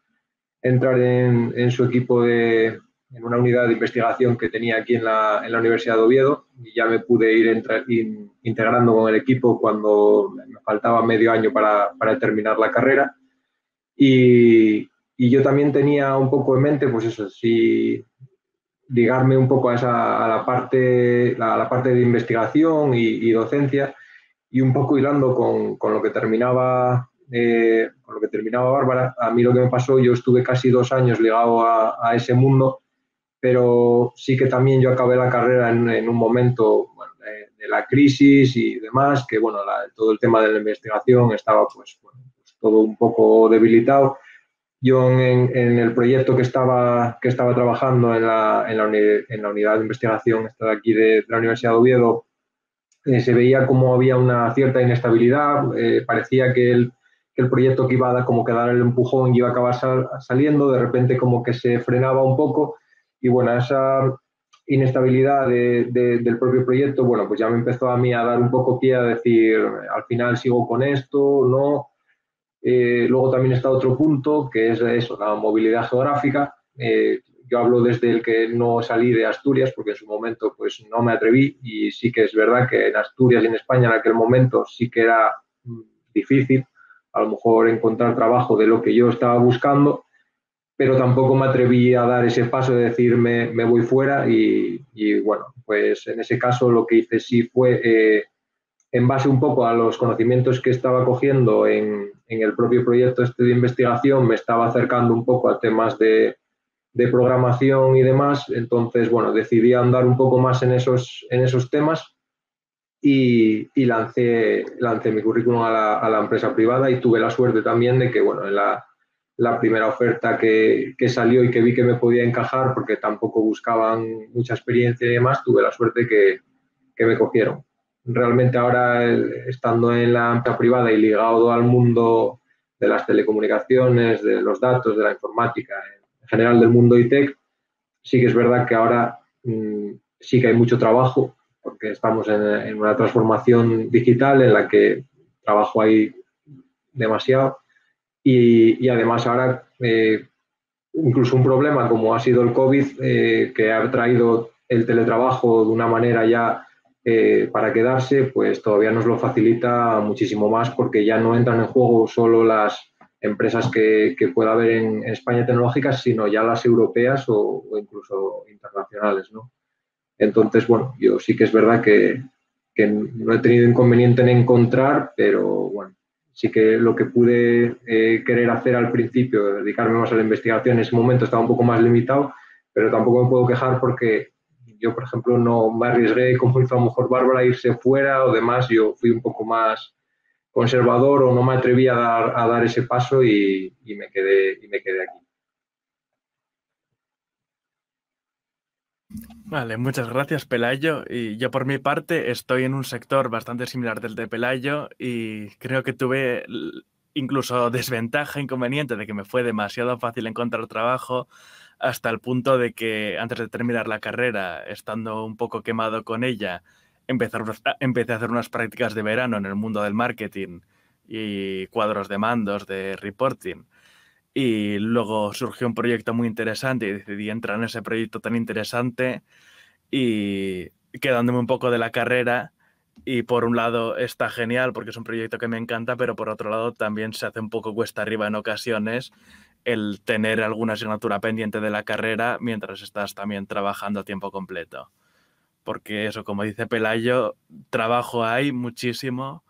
entrar en, en su equipo de, en una unidad de investigación que tenía aquí en la, en la Universidad de Oviedo, y ya me pude ir entra, in, integrando con el equipo cuando me faltaba medio año para, para terminar la carrera. Y, y yo también tenía un poco en mente, pues eso, si ligarme un poco a, esa, a, la, parte, a la parte de investigación y, y docencia, y un poco hilando con, con lo que terminaba... Eh, con lo que terminaba Bárbara, a mí lo que me pasó, yo estuve casi dos años ligado a, a ese mundo, pero sí que también yo acabé la carrera en, en un momento bueno, de, de la crisis y demás, que bueno, la, todo el tema de la investigación estaba pues, bueno, pues todo un poco debilitado. Yo en, en el proyecto que estaba, que estaba trabajando en la, en, la uni, en la unidad de investigación esta de aquí de, de la Universidad de Oviedo, eh, se veía como había una cierta inestabilidad, eh, parecía que el el proyecto que iba a como que dar el empujón y iba a acabar saliendo, de repente como que se frenaba un poco, y bueno, esa inestabilidad de, de, del propio proyecto, bueno, pues ya me empezó a mí a dar un poco pie a decir, al final sigo con esto, ¿no? Eh, luego también está otro punto, que es eso, la movilidad geográfica. Eh, yo hablo desde el que no salí de Asturias, porque en su momento pues no me atreví, y sí que es verdad que en Asturias y en España en aquel momento sí que era difícil, a lo mejor encontrar trabajo de lo que yo estaba buscando, pero tampoco me atreví a dar ese paso de decir me, me voy fuera y, y bueno, pues en ese caso lo que hice sí fue, eh, en base un poco a los conocimientos que estaba cogiendo en, en el propio proyecto este de investigación, me estaba acercando un poco a temas de, de programación y demás. Entonces, bueno, decidí andar un poco más en esos, en esos temas y, y lancé, lancé mi currículum a la, a la empresa privada, y tuve la suerte también de que, bueno, en la, la primera oferta que, que salió y que vi que me podía encajar, porque tampoco buscaban mucha experiencia y demás, tuve la suerte que, que me cogieron. Realmente ahora, estando en la empresa privada y ligado al mundo de las telecomunicaciones, de los datos, de la informática, en general del mundo I T, sí que es verdad que ahora mmm, sí que hay mucho trabajo, porque estamos en, en una transformación digital en la que trabajo ahí demasiado, y, y además ahora eh, incluso un problema como ha sido el COVID, eh, que ha traído el teletrabajo de una manera ya Eh, para quedarse, pues todavía nos lo facilita muchísimo más, porque ya no entran en juego solo las empresas que, que pueda haber en, en España tecnológicas, sino ya las europeas o, o incluso internacionales, ¿no? Entonces, bueno, yo sí que es verdad que, que no he tenido inconveniente en encontrar, pero bueno, sí que lo que pude eh, querer hacer al principio, dedicarme más a la investigación, en ese momento estaba un poco más limitado, pero tampoco me puedo quejar porque yo, por ejemplo, no me arriesgué, como hizo a lo mejor Bárbara, a irse fuera o demás. Yo fui un poco más conservador o no me atreví a dar, a dar ese paso y, y, me quedé, y me quedé aquí. Vale, muchas gracias, Pelayo. Y yo, por mi parte, estoy en un sector bastante similar del de Pelayo y creo que tuve incluso desventaja, inconveniente de que me fue demasiado fácil encontrar trabajo, hasta el punto de que antes de terminar la carrera, estando un poco quemado con ella, empecé a, empecé a hacer unas prácticas de verano en el mundo del marketing y cuadros de mandos de reporting. Y luego surgió un proyecto muy interesante y decidí entrar en ese proyecto tan interesante, y quedándome un poco de la carrera. Y por un lado está genial porque es un proyecto que me encanta, pero por otro lado también se hace un poco cuesta arriba en ocasiones el tener alguna asignatura pendiente de la carrera mientras estás también trabajando a tiempo completo. Porque eso, como dice Pelayo, trabajo hay muchísimo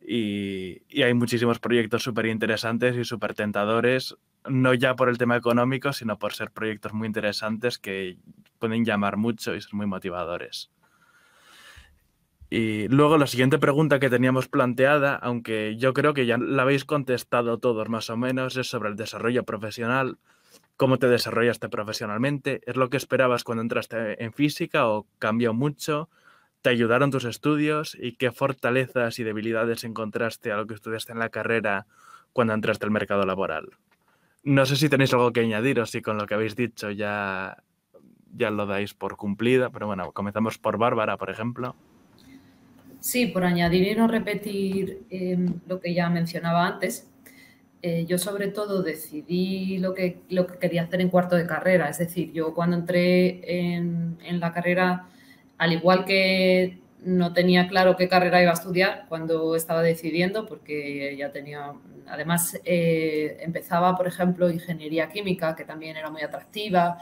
y, y hay muchísimos proyectos súper interesantes y súper tentadores, no ya por el tema económico, sino por ser proyectos muy interesantes que pueden llamar mucho y ser muy motivadores. Y luego la siguiente pregunta que teníamos planteada, aunque yo creo que ya la habéis contestado todos más o menos, es sobre el desarrollo profesional. ¿Cómo te desarrollaste profesionalmente? ¿Es lo que esperabas cuando entraste en física o cambió mucho? ¿Te ayudaron tus estudios? ¿Y qué fortalezas y debilidades encontraste a lo que estudiaste en la carrera cuando entraste al mercado laboral? No sé si tenéis algo que añadir o si con lo que habéis dicho ya, ya lo dais por cumplida, pero bueno, comenzamos por Bárbara, por ejemplo. Sí, por añadir y no repetir eh, lo que ya mencionaba antes, eh, yo sobre todo decidí lo que, lo que quería hacer en cuarto de carrera. Es decir, yo cuando entré en, en la carrera, al igual que no tenía claro qué carrera iba a estudiar cuando estaba decidiendo, porque ya tenía, además eh, empezaba, por ejemplo, ingeniería química, que también era muy atractiva,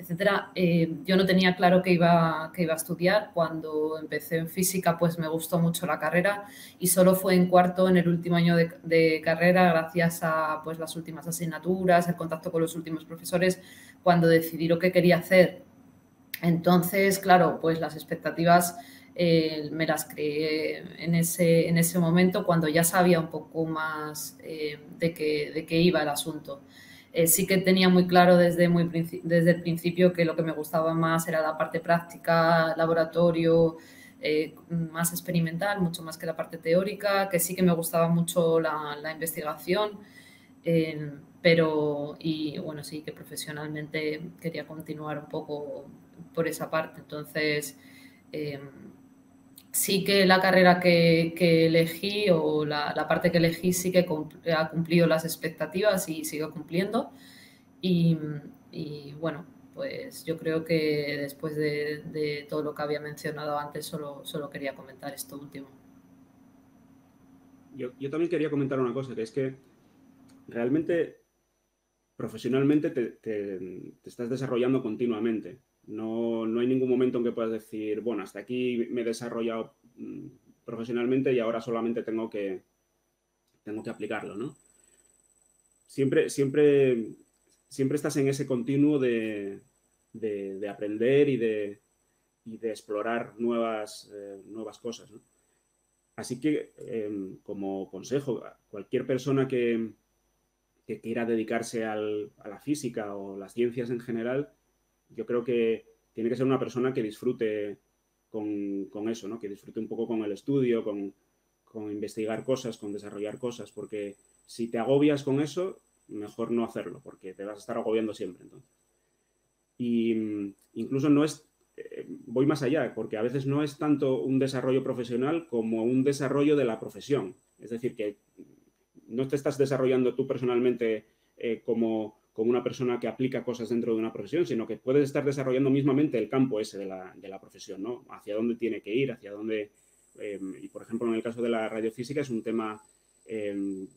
etcétera. Eh, yo no tenía claro qué iba, qué iba a estudiar. Cuando empecé en física, pues me gustó mucho la carrera y solo fue en cuarto, en el último año de, de carrera, gracias a pues, las últimas asignaturas, el contacto con los últimos profesores, cuando decidí lo que quería hacer. Entonces, claro, pues las expectativas eh, me las creé en ese, en ese momento, cuando ya sabía un poco más eh, de qué, de qué iba el asunto. Eh, sí que tenía muy claro desde, muy, desde el principio que lo que me gustaba más era la parte práctica, laboratorio, eh, más experimental, mucho más que la parte teórica, que sí que me gustaba mucho la, la investigación, eh, pero, y bueno, sí que profesionalmente quería continuar un poco por esa parte. Entonces, eh, sí que la carrera que, que elegí o la, la parte que elegí sí que ha cumplido las expectativas y sigo cumpliendo. Y, y bueno, pues yo creo que después de, de todo lo que había mencionado antes, solo, solo quería comentar esto último. Yo, yo también quería comentar una cosa, que es que realmente profesionalmente te, te, te estás desarrollando continuamente. No, no hay ningún momento en que puedas decir, bueno, hasta aquí me he desarrollado profesionalmente y ahora solamente tengo que, tengo que aplicarlo, ¿no? Siempre, siempre siempre estás en ese continuo de, de, de aprender y de, y de explorar nuevas, eh, nuevas cosas, ¿no? Así que, eh, como consejo, cualquier persona que, que quiera dedicarse al, a la física o las ciencias en general, yo creo que tiene que ser una persona que disfrute con, con eso, ¿no? Que disfrute un poco con el estudio, con, con investigar cosas, con desarrollar cosas, porque si te agobias con eso, mejor no hacerlo, porque te vas a estar agobiando siempre, entonces. Y incluso no es, eh, voy más allá, porque a veces no es tanto un desarrollo profesional como un desarrollo de la profesión. Es decir, que no te estás desarrollando tú personalmente eh, como... como una persona que aplica cosas dentro de una profesión, sino que puedes estar desarrollando mismamente el campo ese de la, de la profesión, ¿no? Hacia dónde tiene que ir, hacia dónde... Eh, y, por ejemplo, en el caso de la radiofísica es un tema, eh,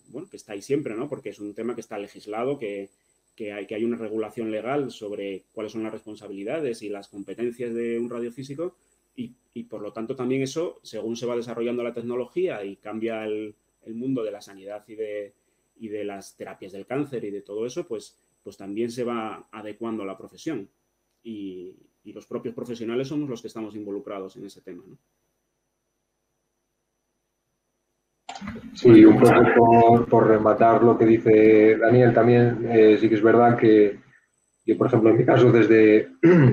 bueno, que está ahí siempre, ¿no? Porque es un tema que está legislado, que, que, hay, que hay una regulación legal sobre cuáles son las responsabilidades y las competencias de un radiofísico y, y por lo tanto, también eso, según se va desarrollando la tecnología y cambia el, el mundo de la sanidad y de, y de las terapias del cáncer y de todo eso, pues... pues también se va adecuando a la profesión y, y los propios profesionales somos los que estamos involucrados en ese tema, ¿no? Sí, un poco por, por rematar lo que dice Daniel también, eh, sí que es verdad que yo, por ejemplo, en mi caso, desde,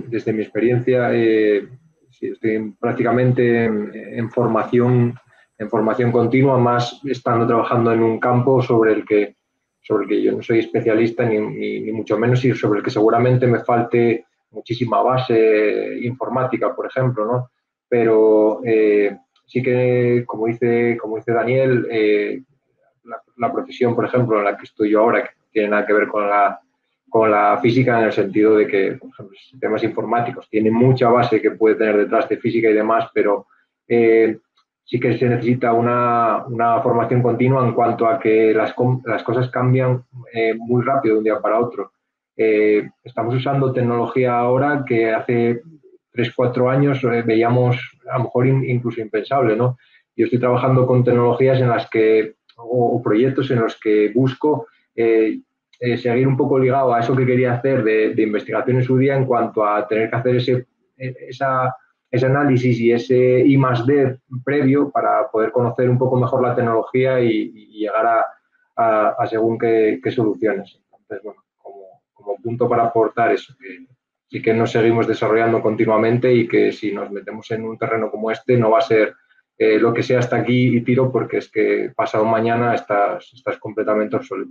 desde mi experiencia, eh, sí, estoy prácticamente en, en, formación, en formación continua, más estando trabajando en un campo sobre el que sobre el que yo no soy especialista ni, ni, ni mucho menos y sobre el que seguramente me falte muchísima base informática, por ejemplo, ¿no? Pero eh, sí que, como dice, como dice Daniel, eh, la, la profesión, por ejemplo, en la que estoy yo ahora, que no tiene nada que ver con la, con la física en el sentido de que, por ejemplo, sistemas informáticos tienen mucha base que puede tener detrás de física y demás, pero... Eh, sí que se necesita una, una formación continua en cuanto a que las, las cosas cambian eh, muy rápido de un día para otro. Eh, estamos usando tecnología ahora que hace tres, cuatro años eh, veíamos a lo mejor in, incluso impensable, ¿no? Yo estoy trabajando con tecnologías en las que, o, o proyectos en los que busco eh, eh, seguir un poco ligado a eso que quería hacer de, de investigación en su día en cuanto a tener que hacer ese, esa... ese análisis y ese I más D previo para poder conocer un poco mejor la tecnología y, y llegar a, a, a según qué, qué soluciones. Entonces, bueno, como, como punto para aportar eso, que sí que nos seguimos desarrollando continuamente y que si nos metemos en un terreno como este no va a ser eh, lo que sea hasta aquí y tiro, porque es que pasado mañana estás, estás completamente obsoleto.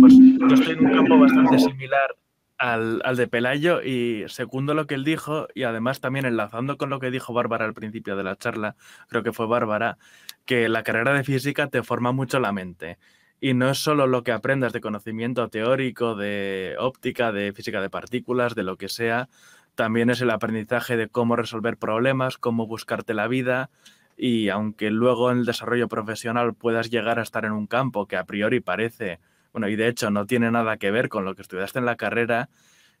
Pues yo estoy en un campo bastante similar Al, al de Pelayo y segundo lo que él dijo y además también enlazando con lo que dijo Bárbara al principio de la charla, creo que fue Bárbara, que la carrera de física te forma mucho la mente y no es solo lo que aprendas de conocimiento teórico, de óptica, de física de partículas, de lo que sea, también es el aprendizaje de cómo resolver problemas, cómo buscarte la vida y aunque luego en el desarrollo profesional puedas llegar a estar en un campo que a priori parece... Bueno, y de hecho no tiene nada que ver con lo que estudiaste en la carrera,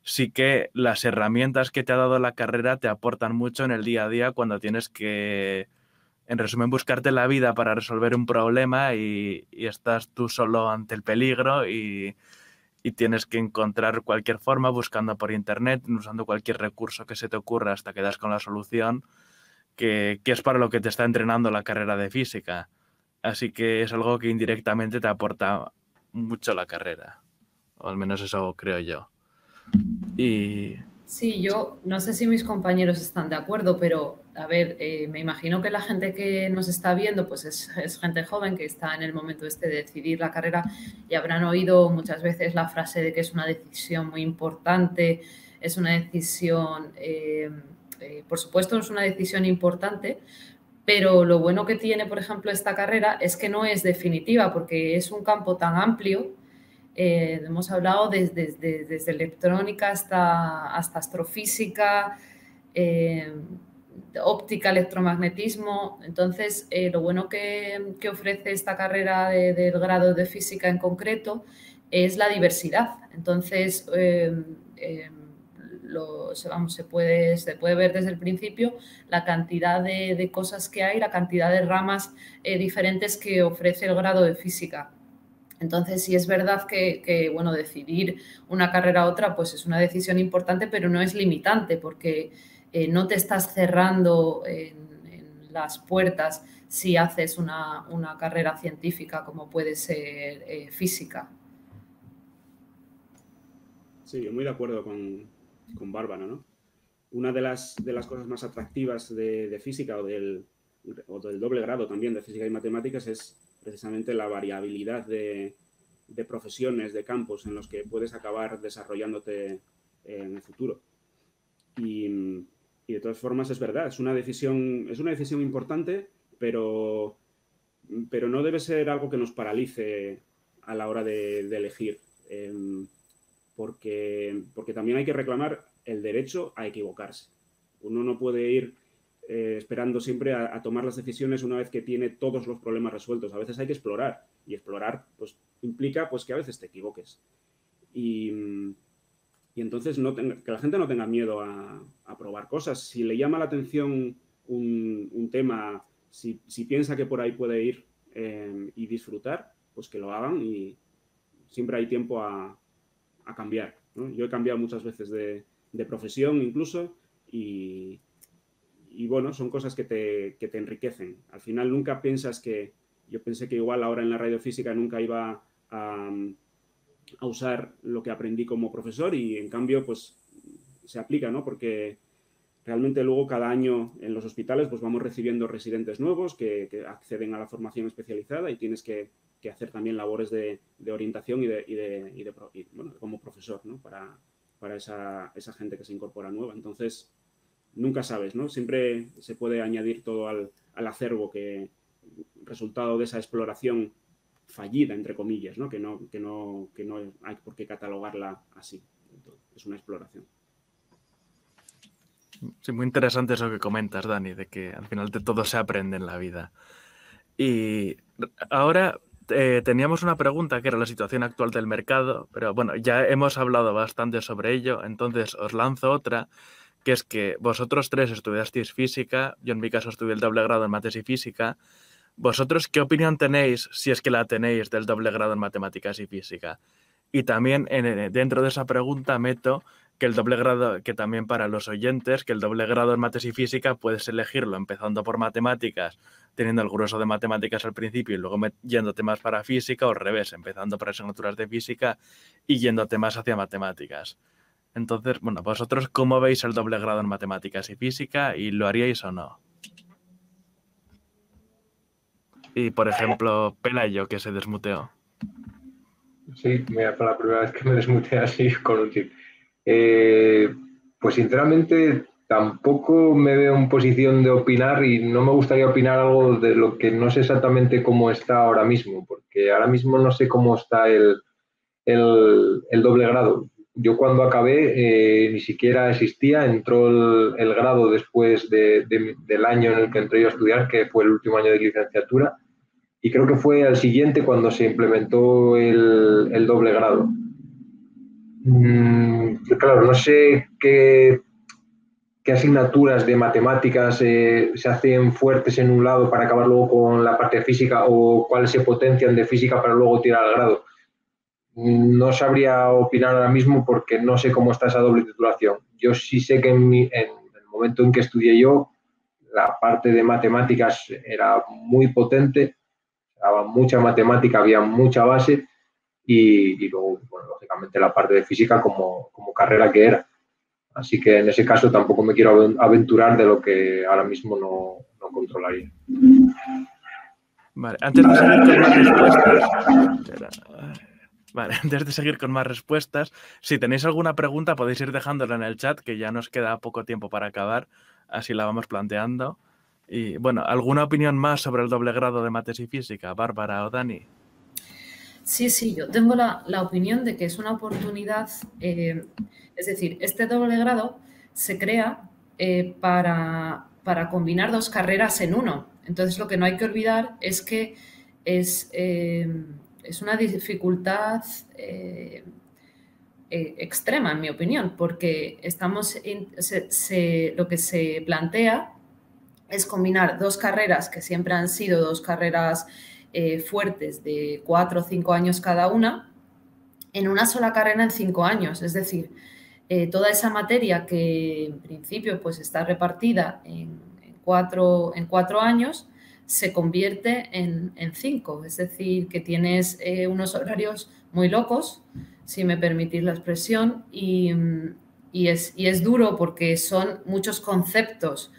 sí que las herramientas que te ha dado la carrera te aportan mucho en el día a día cuando tienes que, en resumen, buscarte la vida para resolver un problema y, y estás tú solo ante el peligro y, y tienes que encontrar cualquier forma buscando por internet, usando cualquier recurso que se te ocurra hasta que das con la solución, que, que es para lo que te está entrenando la carrera de física. Así que es algo que indirectamente te aporta mucho la carrera, o al menos eso creo yo. Y... Sí, yo no sé si mis compañeros están de acuerdo, pero a ver, eh, me imagino que la gente que nos está viendo pues es, es gente joven que está en el momento este de decidir la carrera y habrán oído muchas veces la frase de que es una decisión muy importante, es una decisión, eh, eh, por supuesto es una decisión importante, pero lo bueno que tiene, por ejemplo, esta carrera es que no es definitiva porque es un campo tan amplio. Eh, hemos hablado desde, desde, desde electrónica hasta, hasta astrofísica, eh, óptica, electromagnetismo. Entonces, eh, lo bueno que, que ofrece esta carrera de, del grado de física en concreto es la diversidad. Entonces, eh, eh, Lo, vamos, se, puede, se puede ver desde el principio la cantidad de, de cosas que hay, la cantidad de ramas eh, diferentes que ofrece el grado de física. Entonces, sí es verdad que, que, bueno, decidir una carrera u otra, pues es una decisión importante, pero no es limitante, porque eh, no te estás cerrando en, en las puertas si haces una, una carrera científica como puede ser eh, física. Sí, yo muy de acuerdo con, con Bárbara, ¿no? Una de las, de las cosas más atractivas de, de física o del, o del doble grado también de física y matemáticas es precisamente la variabilidad de, de profesiones, de campos en los que puedes acabar desarrollándote en el futuro. Y, y de todas formas es verdad, es una decisión, es una decisión importante, pero, pero no debe ser algo que nos paralice a la hora de, de elegir, eh, porque, porque también hay que reclamar el derecho a equivocarse. Uno no puede ir eh, esperando siempre a, a tomar las decisiones una vez que tiene todos los problemas resueltos. A veces hay que explorar, y explorar pues, implica pues, que a veces te equivoques. Y, y entonces no tenga, que la gente no tenga miedo a, a probar cosas. Si le llama la atención un, un tema, si, si piensa que por ahí puede ir eh, y disfrutar, pues que lo hagan, y siempre hay tiempo a, a cambiar, ¿no? Yo he cambiado muchas veces de... de profesión incluso, y, y bueno, son cosas que te, que te enriquecen. Al final nunca piensas que, yo pensé que igual ahora en la radiofísica nunca iba a, a usar lo que aprendí como profesor, y en cambio pues se aplica, ¿no? Porque realmente luego cada año en los hospitales pues vamos recibiendo residentes nuevos que, que acceden a la formación especializada, y tienes que, que hacer también labores de, de orientación y de, y de, y de y, bueno, como profesor, ¿no? Para... para esa, esa gente que se incorpora nueva. Entonces, nunca sabes, ¿no? Siempre se puede añadir todo al, al acervo que resultado de esa exploración fallida, entre comillas, ¿no? Que no, que no, que no hay por qué catalogarla así. Entonces, es una exploración. Sí, muy interesante eso que comentas, Dani, de que al final de todo se aprende en la vida. Y ahora... Eh, teníamos una pregunta que era la situación actual del mercado, pero bueno, ya hemos hablado bastante sobre ello, entonces os lanzo otra, que es que vosotros tres estudiasteis física, yo en mi caso estudié el doble grado en mates y física. ¿Vosotros qué opinión tenéis, si es que la tenéis, del doble grado en matemáticas y física? Y también en, dentro de esa pregunta meto que el doble grado, que también para los oyentes, que el doble grado en mates y física puedes elegirlo empezando por matemáticas, teniendo el grueso de matemáticas al principio y luego yéndote más para física, o al revés, empezando por asignaturas de física y yéndote más hacia matemáticas. Entonces, bueno, vosotros, ¿cómo veis el doble grado en matemáticas y física? ¿Y lo haríais o no? Y, por ejemplo, Pelayo, que se desmuteó. Sí, mira, para la primera vez que me desmuteé así con un chip. Eh, pues sinceramente tampoco me veo en posición de opinar, y no me gustaría opinar algo de lo que no sé exactamente cómo está ahora mismo, porque ahora mismo no sé cómo está el, el, el doble grado. Yo cuando acabé eh, ni siquiera existía, entró el, el grado después de, de, del año en el que entré yo a estudiar, que fue el último año de licenciatura, y creo que fue al siguiente cuando se implementó el, el doble grado. Claro, no sé qué, qué asignaturas de matemáticas eh, se hacen fuertes en un lado para acabar luego con la parte de física, o cuáles se potencian de física para luego tirar al grado. No sabría opinar ahora mismo porque no sé cómo está esa doble titulación. Yo sí sé que en, mi, en el momento en que estudié yo, la parte de matemáticas era muy potente, daba mucha matemática, había mucha base. Y, y luego, bueno, lógicamente, la parte de física como, como carrera que era. Así que en ese caso tampoco me quiero aventurar de lo que ahora mismo no, no controlaría. Vale, antes de seguir con más respuestas, vale, antes de seguir con más respuestas, si tenéis alguna pregunta podéis ir dejándola en el chat, que ya nos queda poco tiempo para acabar, así la vamos planteando. Y bueno, ¿alguna opinión más sobre el doble grado de mates y física, Bárbara o Dani? Sí, sí, yo tengo la, la opinión de que es una oportunidad, eh, es decir, este doble grado se crea eh, para, para combinar dos carreras en uno. Entonces, lo que no hay que olvidar es que es, eh, es una dificultad eh, eh, extrema, en mi opinión, porque estamos en, se, se, lo que se plantea es combinar dos carreras que siempre han sido dos carreras eh, fuertes de cuatro o cinco años cada una en una sola carrera en cinco años. Es decir, eh, toda esa materia que en principio pues, está repartida en, en, cuatro, en cuatro años se convierte en, en cinco. Es decir, que tienes eh, unos horarios muy locos, si me permitís la expresión, y, y, es, y es duro porque son muchos conceptos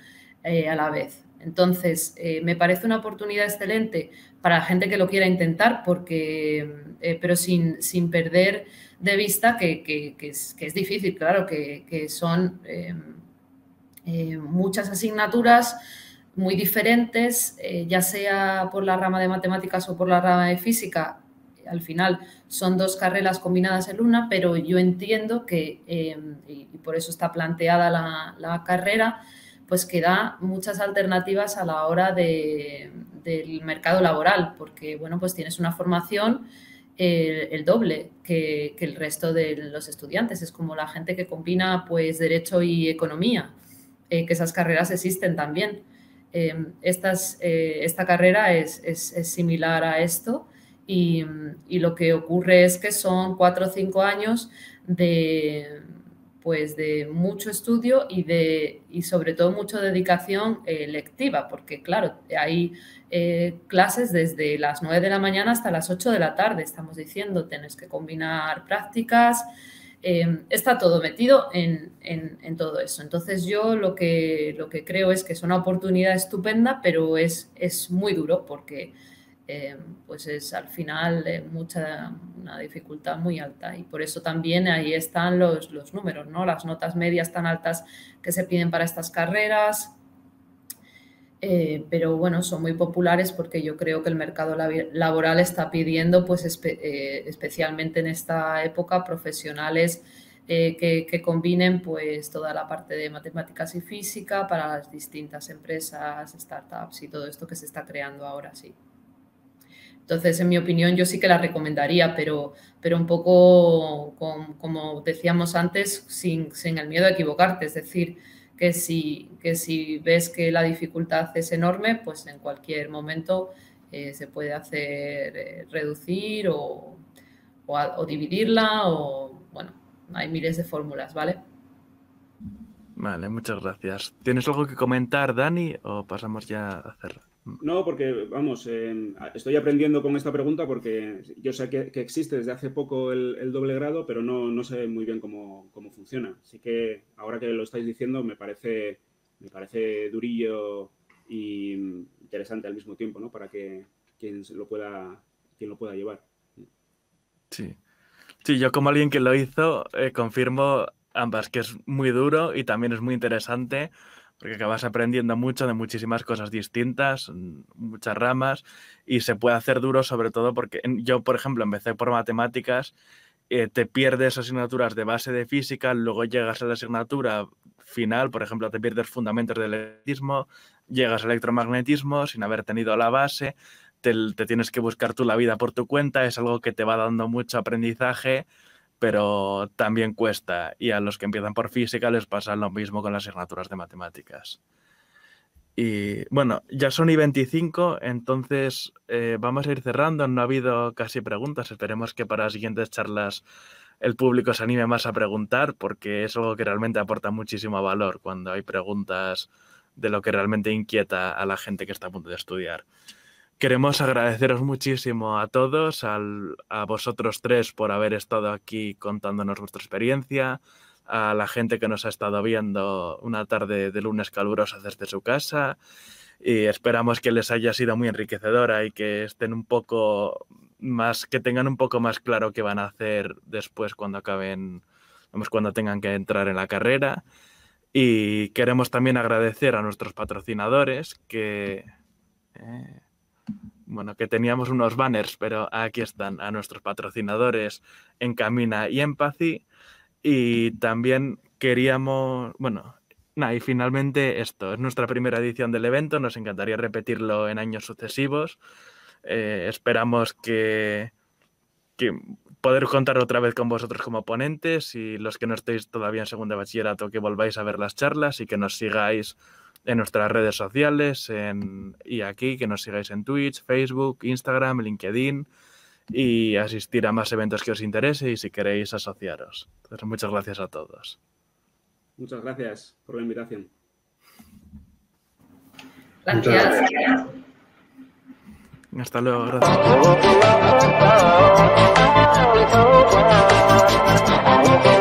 eh, a la vez. Entonces, eh, me parece una oportunidad excelente para la gente que lo quiera intentar, porque, eh, pero sin, sin perder de vista que, que, que, es, que es difícil, claro, que, que son eh, eh, muchas asignaturas muy diferentes, eh, ya sea por la rama de matemáticas o por la rama de física. Al final son dos carreras combinadas en una, pero yo entiendo que, eh, y, y por eso está planteada la, la carrera, pues que da muchas alternativas a la hora de, del mercado laboral, porque, bueno, pues tienes una formación eh, el doble que, que el resto de los estudiantes. Es como la gente que combina, pues, Derecho y Economía, eh, que esas carreras existen también. Eh, estas, eh, esta carrera es, es, es similar a esto y, y lo que ocurre es que son cuatro o cinco años de... pues de mucho estudio y, de, y sobre todo mucho dedicación eh, lectiva, porque claro, hay eh, clases desde las nueve de la mañana hasta las ocho de la tarde, estamos diciendo, tienes que combinar prácticas, eh, está todo metido en, en, en todo eso. Entonces yo lo que, lo que creo es que es una oportunidad estupenda, pero es, es muy duro porque eh, pues es al final eh, mucha... una dificultad muy alta y por eso también ahí están los, los números, ¿no? Las notas medias tan altas que se piden para estas carreras, eh, pero bueno, son muy populares porque yo creo que el mercado laboral está pidiendo, pues espe eh, especialmente en esta época, profesionales eh, que, que combinen pues toda la parte de matemáticas y física para las distintas empresas, startups y todo esto que se está creando ahora, sí. Entonces, en mi opinión, yo sí que la recomendaría, pero, pero un poco, con, como decíamos antes, sin, sin el miedo a equivocarte. Es decir, que si, que si ves que la dificultad es enorme, pues en cualquier momento eh, se puede hacer eh, reducir o, o, a, o dividirla o, bueno, hay miles de fórmulas, ¿vale? Vale, muchas gracias. ¿Tienes algo que comentar, Dani, o pasamos ya a cerrar? No, porque, vamos, eh, estoy aprendiendo con esta pregunta porque yo sé que, que existe desde hace poco el, el doble grado, pero no, no sé muy bien cómo, cómo funciona. Así que ahora que lo estáis diciendo me parece, me parece durillo y interesante al mismo tiempo, ¿no? Para que quien lo pueda, quien lo pueda llevar. Sí. Sí, yo como alguien que lo hizo, eh, confirmo ambas, que es muy duro y también es muy interesante. Porque acabas aprendiendo mucho de muchísimas cosas distintas, muchas ramas, y se puede hacer duro sobre todo porque yo, por ejemplo, empecé por matemáticas, eh, te pierdes asignaturas de base de física, luego llegas a la asignatura final, por ejemplo, te pierdes fundamentos del electricismo, llegas a electromagnetismo sin haber tenido la base, te, te tienes que buscar tú la vida por tu cuenta, es algo que te va dando mucho aprendizaje, pero también cuesta, y a los que empiezan por física les pasa lo mismo con las asignaturas de matemáticas. Y bueno, ya son y veinticinco, entonces eh, vamos a ir cerrando, no ha habido casi preguntas, esperemos que para las siguientes charlas el público se anime más a preguntar, porque es algo que realmente aporta muchísimo valor cuando hay preguntas de lo que realmente inquieta a la gente que está a punto de estudiar. Queremos agradeceros muchísimo a todos, al, a vosotros tres por haber estado aquí contándonos vuestra experiencia, a la gente que nos ha estado viendo una tarde de lunes calurosa desde su casa y esperamos que les haya sido muy enriquecedora y que estén un poco más, que tengan un poco más claro qué van a hacer después cuando acaben, vamos, cuando tengan que entrar en la carrera. Y queremos también agradecer a nuestros patrocinadores que... Eh, Bueno, que teníamos unos banners, pero aquí están a nuestros patrocinadores Encamina y Empatía. Y también queríamos, bueno, nah, y finalmente esto, es nuestra primera edición del evento, nos encantaría repetirlo en años sucesivos. Eh, esperamos que, que poder contar otra vez con vosotros como ponentes y los que no estéis todavía en segundo de bachillerato que volváis a ver las charlas y que nos sigáis en nuestras redes sociales en, y aquí, que nos sigáis en Twitch, Facebook, Instagram, LinkedIn y asistir a más eventos que os interese y si queréis asociaros. Entonces, muchas gracias a todos. Muchas gracias por la invitación. Gracias. Hasta luego, gracias.